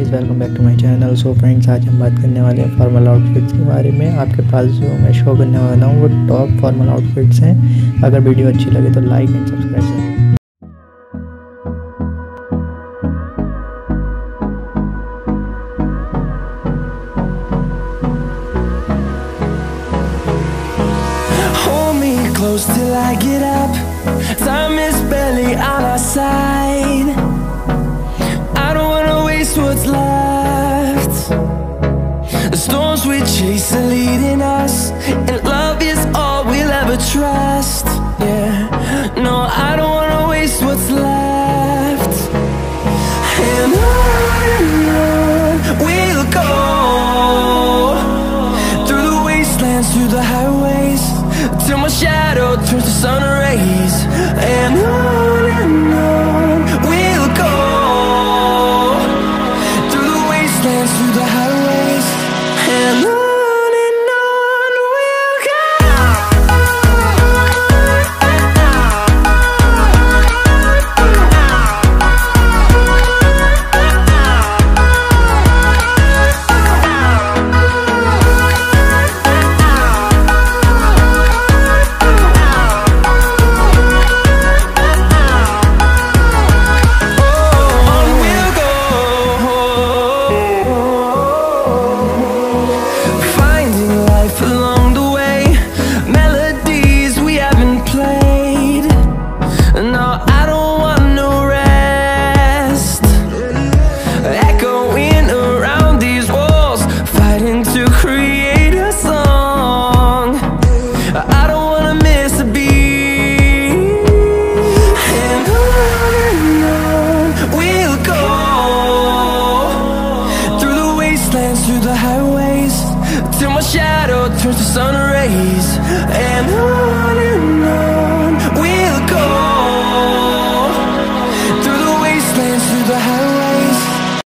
Guys welcome back to my channel. So friends, आज हम बात करने वाले हैं फॉर्मल आउटफिट्स के बारे में। आपके पास जो मैं शो करने वाला हूँ वो टॉप फॉर्मल आउटफिट्स हैं। अगर वीडियो अच्छी लगे तो लाइक एंड सब्सक्राइब करें। Close till I get up, time is barely on our side. I don't wanna waste what's left. The storms we chase are leading us, and love is all we'll ever trust. Yeah, no, I don't wanna waste what's left. And on we'll go, through the wastelands, through the highways, till my shadow turns to sun rays. And on we'll go, through the wastelands, through the highways, and on we'll go, through the highways, till my shadow turns to sun rays.